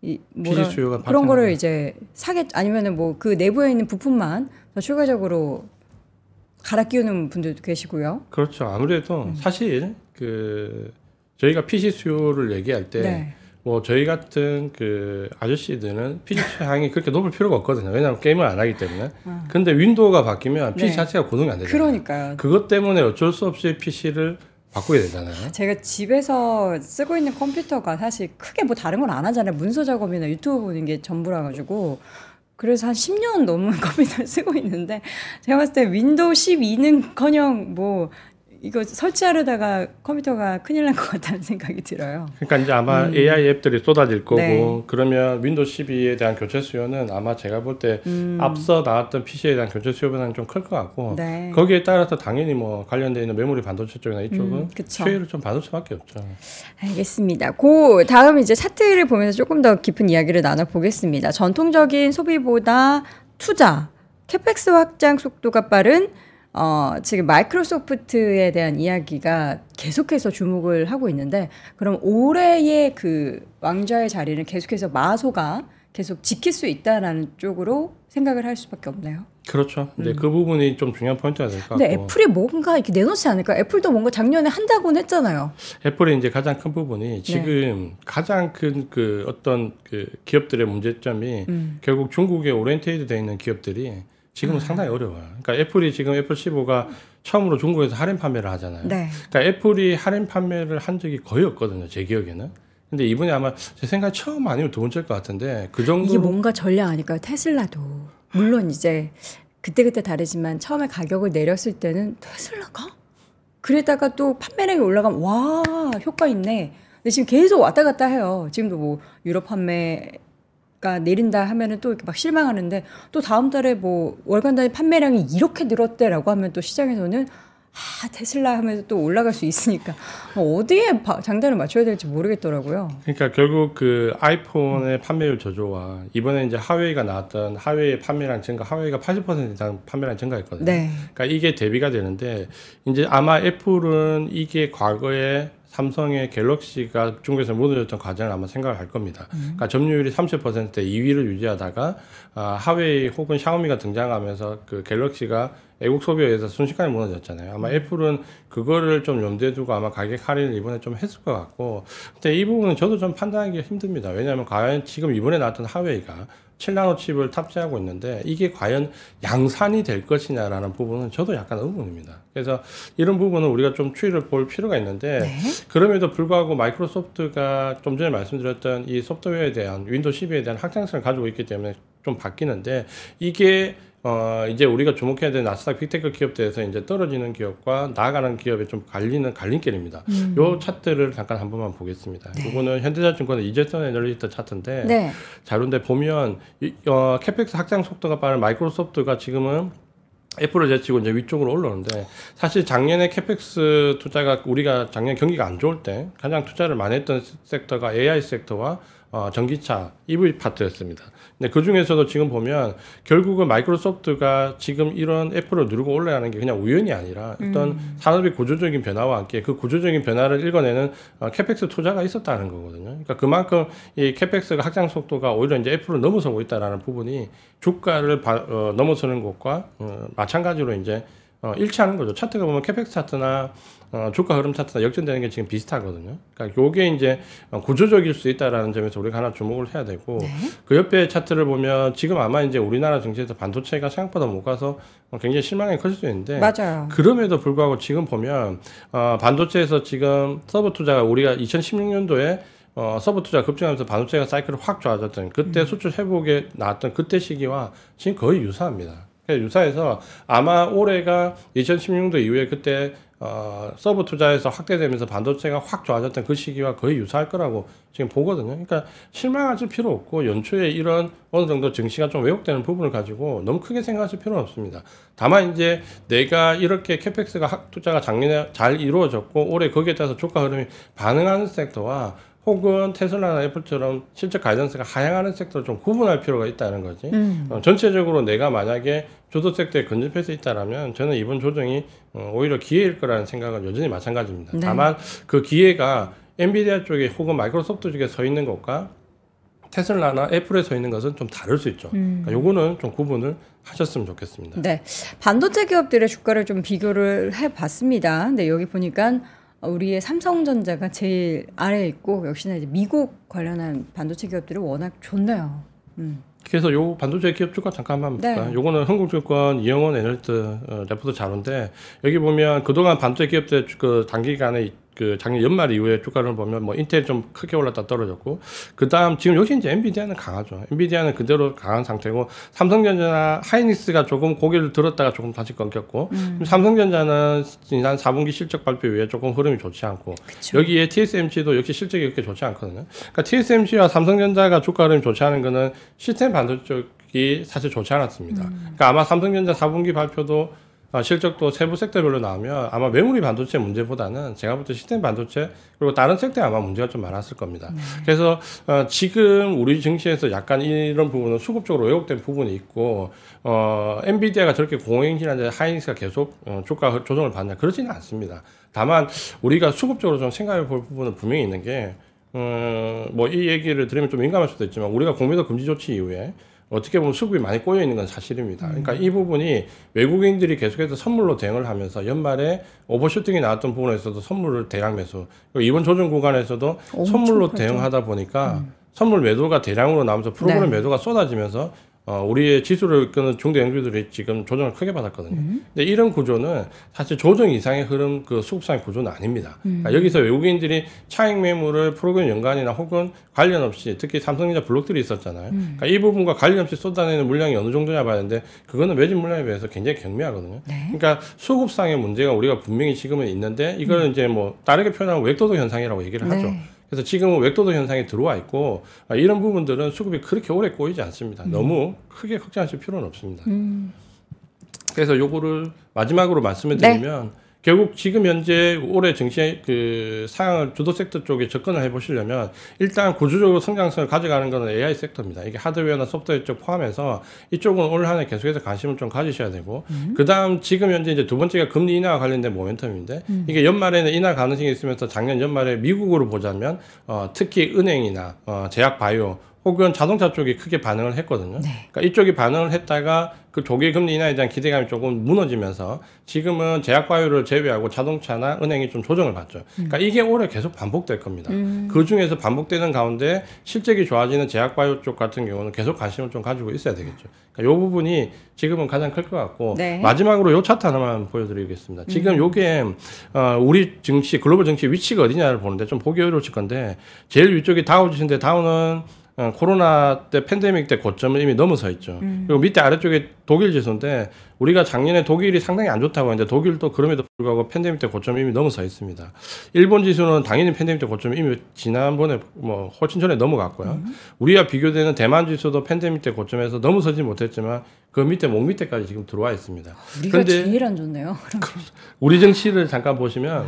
이 피지 수요가 그런 거를 이제 사겠, 아니면은 뭐 그 내부에 있는 부품만 더 추가적으로 갈아 끼우는 분들도 계시고요. 그렇죠. 아무래도 음. 사실 그 저희가 피시 수요를 얘기할 때 네. 뭐 저희 같은 그 아저씨들은 피시 향이 그렇게 높을 필요가 없거든요. 왜냐하면 게임을 안 하기 때문에. 어. 근데 윈도우가 바뀌면 피시 네. 자체가 고동이 안 되잖아요. 그러니까요. 그것 때문에 어쩔 수 없이 피시를 바꾸게 되잖아요. 제가 집에서 쓰고 있는 컴퓨터가 사실 크게 뭐 다른 건 안 하잖아요. 문서 작업이나 유튜브 보는 게 전부라 가지고. 그래서 한 십 년 넘은 컴퓨터를 쓰고 있는데 제가 봤을 때 윈도우 십이는커녕 뭐 이거 설치하려다가 컴퓨터가 큰일 난 것 같다는 생각이 들어요. 그러니까 이제 아마 음. 에이아이 앱들이 쏟아질 거고 네. 그러면 윈도우 십이에 대한 교체 수요는 아마 제가 볼 때 음. 앞서 나왔던 피시에 대한 교체 수요보다는 좀 클 것 같고 네. 거기에 따라서 당연히 뭐 관련되어 있는 메모리 반도체 쪽이나 이쪽은 수혜를 음, 좀 받을 수밖에 없죠. 알겠습니다. 그 다음 이제 차트를 보면서 조금 더 깊은 이야기를 나눠보겠습니다. 전통적인 소비보다 투자, 캐펙스 확장 속도가 빠른 어, 지금 마이크로소프트에 대한 이야기가 계속해서 주목을 하고 있는데, 그럼 올해의 그 왕좌의 자리는 계속해서 마소가 계속 지킬 수 있다라는 쪽으로 생각을 할 수밖에 없네요. 그렇죠. 이제 음. 그 부분이 좀 중요한 포인트가 될 것 같고. 근데 애플이 뭔가 이렇게 내놓지 않을까? 애플도 뭔가 작년에 한다고는 했잖아요. 애플의 이제 가장 큰 부분이 지금 네. 가장 큰 그 어떤 그 기업들의 문제점이 음. 결국 중국에 오리엔테이드 되어 있는 기업들이 지금은 음. 상당히 어려워요. 그러니까 애플이 지금 애플 십오가 처음으로 중국에서 할인 판매를 하잖아요. 네. 그러니까 애플이 할인 판매를 한 적이 거의 없거든요. 제 기억에는. 근데 이번에 아마 제 생각에 처음 아니면 두 번째일 것 같은데 그 정도. 이게 뭔가 전략 아닐까요? 테슬라도. 물론 이제 그때그때 다르지만 처음에 가격을 내렸을 때는 테슬라가? 그러다가 또 판매량이 올라가면 와 효과 있네. 근데 지금 계속 왔다 갔다 해요. 지금도 뭐 유럽 판매 그러니까 내린다 하면은 또 이렇게 막 실망하는데, 또 다음 달에 뭐 월간 단위 판매량이 이렇게 늘었대라고 하면 또 시장에서는 아, 테슬라 하면서 또 올라갈 수 있으니까 어디에 장단을 맞춰야 될지 모르겠더라고요. 그러니까 결국 그 아이폰의 음. 판매율 저조와 이번에 이제 하웨이가 나왔던 하웨이의 판매량 증가, 하웨이가 팔십 퍼센트 이상 판매량 증가했거든요. 네. 그러니까 이게 대비가 되는데, 이제 아마 애플은 이게 과거에 삼성의 갤럭시가 중국에서 무너졌던 과정을 아마 생각을 할 겁니다. 음. 그러니까 점유율이 삼십 퍼센트대 이 위를 유지하다가 어, 하웨이 혹은 샤오미가 등장하면서 그 갤럭시가 애국 소비에 의해서 순식간에 무너졌잖아요. 아마 애플은 그거를 좀 염두에 두고 아마 가격 할인을 이번에 좀 했을 것 같고, 근데 이 부분은 저도 좀 판단하기가 힘듭니다. 왜냐하면 과연 지금 이번에 나왔던 하웨이가 칠 나노 칩을 탑재하고 있는데 이게 과연 양산이 될 것이냐라는 부분은 저도 약간 의문입니다. 그래서 이런 부분은 우리가 좀 추이를 볼 필요가 있는데, 네? 그럼에도 불구하고 마이크로소프트가 좀 전에 말씀드렸던 이 소프트웨어에 대한 윈도우 십에 대한 확장성을 가지고 있기 때문에 좀 바뀌는데, 이게 어 이제 우리가 주목해야 될 나스닥 빅테크 기업들에서 이제 떨어지는 기업과 나아가는 기업에 좀 갈리는 갈림길입니다. 음. 요 차트를 잠깐 한 번만 보겠습니다. 네. 이거는 현대자증권의 이재선 애널리스트 차트인데, 네. 자료인데 보면 이, 어, 캐펙스 확장 속도가 빠른 마이크로소프트가 지금은 애플을 제치고 이제 위쪽으로 올라오는데, 사실 작년에 캐펙스 투자가 우리가 작년 경기가 안 좋을 때 가장 투자를 많이 했던 섹터가 에이아이 섹터와 어, 전기차, 이브이 파트였습니다. 근데 그 중에서도 지금 보면 결국은 마이크로소프트가 지금 이런 애플을 누르고 올라가는 게 그냥 우연이 아니라 어떤 음. 산업의 구조적인 변화와 함께 그 구조적인 변화를 읽어내는 어, 캐펙스 투자가 있었다는 거거든요. 그러니까 그만큼 이 캐펙스가 확장 속도가 오히려 이제 애플을 넘어서고 있다라는 부분이 주가를 바, 어, 넘어서는 것과 어, 마찬가지로 이제 어, 일치하는 거죠. 차트가 보면 캐펙스 차트나 어, 주가 흐름 차트나 역전되는 게 지금 비슷하거든요. 그러니까 요게 이제 구조적일 수 있다라는 점에서 우리가 하나 주목을 해야 되고, 네? 그 옆에 차트를 보면 지금 아마 이제 우리나라 정치에서 반도체가 생각보다 못 가서 굉장히 실망이 커질 수 있는데, 맞아요. 그럼에도 불구하고 지금 보면 어, 반도체에서 지금 서버 투자가 우리가 이천십육 년도에 어, 서버 투자 급증하면서 반도체가 사이클을 확 좋아졌던 그때 음. 수출 회복에 나왔던 그때 시기와 지금 거의 유사합니다. 유사해서 아마 올해가 이천십육 년도 이후에 그때 어, 서브 투자에서 확대되면서 반도체가 확 좋아졌던 그 시기와 거의 유사할 거라고 지금 보거든요. 그러니까 실망하실 필요 없고, 연초에 이런 어느 정도 증시가 좀 왜곡되는 부분을 가지고 너무 크게 생각하실 필요는 없습니다. 다만 이제 내가 이렇게 캐펙스가 투자가 작년에 잘 이루어졌고 올해 거기에 따라서 주가 흐름이 반응하는 섹터와 혹은 테슬라나 애플처럼 실적 가이던스가 하향하는 섹터를 좀 구분할 필요가 있다는 거지. 음. 어, 전체적으로 내가 만약에 주도 섹터에 근접해서 있다라면 저는 이번 조정이 어, 오히려 기회일 거라는 생각은 여전히 마찬가지입니다. 네. 다만 그 기회가 엔비디아 쪽에 혹은 마이크로소프트 쪽에 서 있는 것과 테슬라나 애플에 서 있는 것은 좀 다를 수 있죠. 음. 그러니까 요거는 좀 구분을 하셨으면 좋겠습니다. 네, 반도체 기업들의 주가를 좀 비교를 해봤습니다. 근데 여기 보니까 우리의 삼성전자가 제일 아래에 있고, 역시나 이제 미국 관련한 반도체 기업들이 워낙 좋네요. 음. 그래서 요 반도체 기업 주가 잠깐만 볼까요? 네. 요거는 한국증권 이영원 애널리스트 어, 레포트 자료인데, 여기 보면 그동안 반도체 기업들 그 단기간에 그 작년 연말 이후에 주가를 보면 뭐 인텔 좀 크게 올랐다 떨어졌고, 그 다음 지금 역시 이제 엔비디아는 강하죠. 엔비디아는 그대로 강한 상태고, 삼성전자나 하이닉스가 조금 고개를 들었다가 조금 다시 끊겼고, 음. 삼성전자는 지난 사 분기 실적 발표 이후에 조금 흐름이 좋지 않고, 그쵸. 여기에 티에스엠씨도 역시 실적이 그렇게 좋지 않거든요. 그러니까 티에스엠씨와 삼성전자가 주가 흐름이 좋지 않은 거는 시스템 반도체이 사실 좋지 않았습니다. 음. 그러니까 아마 삼성전자 사 분기 발표도 어, 실적도 세부 섹터별로 나오면 아마 메모리 반도체 문제보다는 제가 볼 때 시스템 반도체 그리고 다른 섹터에 아마 문제가 좀 많았을 겁니다. 네. 그래서 어, 지금 우리 증시에서 약간 이런 부분은 수급적으로 왜곡된 부분이 있고, 어, 엔비디아가 저렇게 공행신한데 하이닉스가 계속 어, 주가 조정을 받냐, 그러지는 않습니다. 다만 우리가 수급적으로 좀 생각해 볼 부분은 분명히 있는 게, 음, 뭐 이 얘기를 들으면 좀 민감할 수도 있지만, 우리가 공매도 금지 조치 이후에 어떻게 보면 수급이 많이 꼬여 있는 건 사실입니다. 그러니까 음. 이 부분이 외국인들이 계속해서 선물로 대응을 하면서 연말에 오버슈팅이 나왔던 부분에서도 선물을 대량 매수, 그리고 이번 조정 구간에서도 선물로 그렇죠. 대응하다 보니까 음. 선물 매도가 대량으로 나오면서 프로그램 네. 매도가 쏟아지면서 어, 우리의 지수를 끄는 중대 영주들이 지금 조정을 크게 받았거든요. 음. 근데 이런 구조는 사실 조정 이상의 흐름, 그 수급상의 구조는 아닙니다. 음. 그러니까 여기서 외국인들이 차익 매물을 프로그램 연관이나 혹은 관련 없이, 특히 삼성전자 블록들이 있었잖아요. 음. 그러니까 이 부분과 관련 없이 쏟아내는 물량이 어느 정도냐 봐야 되는데, 그거는 매진 물량에 비해서 굉장히 경미하거든요. 네. 그러니까 수급상의 문제가 우리가 분명히 지금은 있는데, 이거는 음. 이제 뭐 다르게 표현하면 웹도덕 현상이라고 얘기를 네. 하죠. 그래서 지금은 웹도도 현상이 들어와 있고 이런 부분들은 수급이 그렇게 오래 꼬이지 않습니다. 음. 너무 크게 걱정하실 필요는 없습니다. 음. 그래서 요거를 마지막으로 말씀을 드리면 네. 결국 지금 현재 올해 증시 그 상황을 주도 섹터 쪽에 접근을 해보시려면 일단 구조적으로 성장성을 가져가는 것은 에이아이 섹터입니다. 이게 하드웨어나 소프트웨어 쪽 포함해서 이쪽은 올 한 해 계속해서 관심을 좀 가지셔야 되고 음. 그다음 지금 현재 이제 두 번째가 금리 인하와 관련된 모멘텀인데 음. 이게 연말에는 인하 가능성이 있으면서 작년 연말에 미국으로 보자면 어, 특히 은행이나 어, 제약 바이오 혹은 자동차 쪽이 크게 반응을 했거든요. 네. 그러니까 이쪽이 반응을 했다가 그 조기 금리 인하에 대한 기대감이 조금 무너지면서 지금은 제약바이오를 제외하고 자동차나 은행이 좀 조정을 받죠. 음. 그러니까 이게 올해 계속 반복될 겁니다. 음. 그 중에서 반복되는 가운데 실적이 좋아지는 제약바이오 쪽 같은 경우는 계속 관심을 좀 가지고 있어야 되겠죠. 그러니까 이 부분이 지금은 가장 클 것 같고 네. 마지막으로 이 차트 하나만 보여드리겠습니다. 지금 이게 음. 어, 우리 증시 글로벌 증시 위치가 어디냐를 보는데 좀 보기 어려우실 건데 제일 위쪽이 다우지수인데 다우는 어, 코로나 때 팬데믹 때 고점을 이미 넘어서 있죠. 음. 그리고 밑에 아래쪽에 독일 지수인데 우리가 작년에 독일이 상당히 안 좋다고 했는데 독일도 그럼에도 불구하고 팬데믹 때 고점이 이미 넘어서 있습니다. 일본 지수는 당연히 팬데믹 때 고점이 이미 지난번에 뭐 훨씬 전에 넘어갔고요. 음. 우리와 비교되는 대만 지수도 팬데믹 때 고점에서 넘어서지 못했지만 그 밑에 목 밑에까지 지금 들어와 있습니다. 우리가 그런데 제일 안 좋네요. 우리 증시를 잠깐 보시면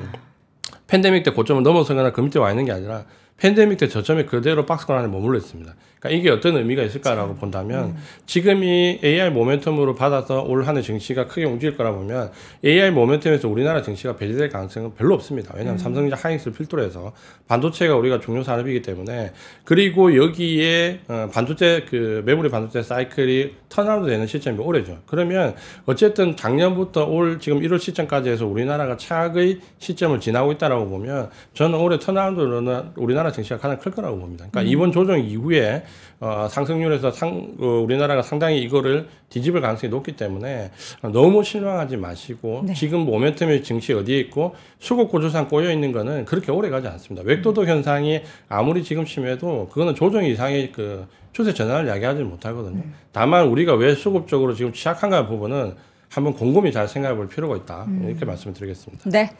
팬데믹 때 고점을 넘어서거나 그 밑에 와 있는 게 아니라 팬데믹 때 저점에 그대로 박스권 안에 머물러 있습니다. 그러니까 이게 어떤 의미가 있을까라고 본다면 음. 지금이 에이아이 모멘텀으로 받아서 올 한 해 증시가 크게 움직일 거라 보면 에이아이 모멘텀에서 우리나라 증시가 배제될 가능성은 별로 없습니다. 왜냐하면 음. 삼성전자 하이닉스를 필두로 해서 반도체가 우리가 중요 산업이기 때문에 그리고 여기에 반도체 그 메모리 반도체 사이클이 턴아웃 되는 시점이 올해죠. 그러면 어쨌든 작년부터 올 지금 일월 시점까지 해서 우리나라가 차악의 시점을 지나고 있다라고 보면 저는 올해 턴아웃으로는 우리나라 증시가 가장 클 거라고 봅니다. 그러니까 음. 이번 조정 이후에 어, 상승률에서 상, 어, 우리나라가 상당히 이거를 뒤집을 가능성이 높기 때문에 너무 실망하지 마시고 네. 지금 모멘텀이 증시 어디에 있고 수급 구조상 꼬여 있는 거는 그렇게 오래 가지 않습니다. 웹도도 음. 현상이 아무리 지금 심해도 그거는 조정 이상의 그 추세 전환을 야기하지 못하거든요. 음. 다만 우리가 왜 수급적으로 지금 취약한가 부분은 한번 곰곰이 잘 생각해 볼 필요가 있다. 음. 이렇게 말씀드리겠습니다. 네.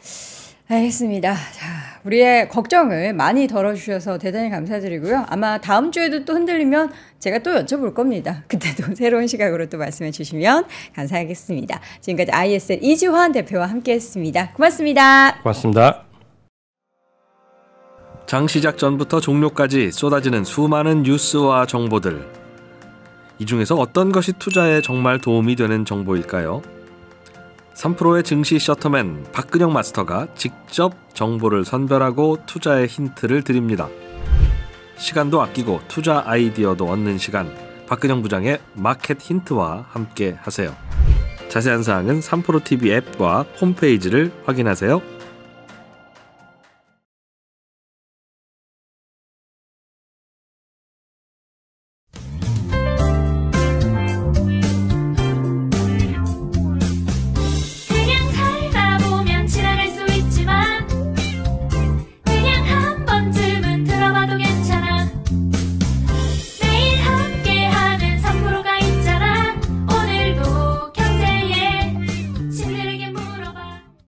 알겠습니다. 자, 우리의 걱정을 많이 덜어주셔서 대단히 감사드리고요. 아마 다음 주에도 또 흔들리면 제가 또 여쭤볼 겁니다. 그때도 새로운 시각으로 또 말씀해 주시면 감사하겠습니다. 지금까지 아이에스엘 이지환 대표와 함께했습니다. 고맙습니다. 고맙습니다. 장 시작 전부터 종료까지 쏟아지는 수많은 뉴스와 정보들. 이 중에서 어떤 것이 투자에 정말 도움이 되는 정보일까요? 삼 프로의 증시 셔터맨 박근영 마스터가 직접 정보를 선별하고 투자의 힌트를 드립니다. 시간도 아끼고 투자 아이디어도 얻는 시간, 박근영 부장의 마켓 힌트와 함께 하세요. 자세한 사항은 삼 프로 티비 앱과 홈페이지를 확인하세요.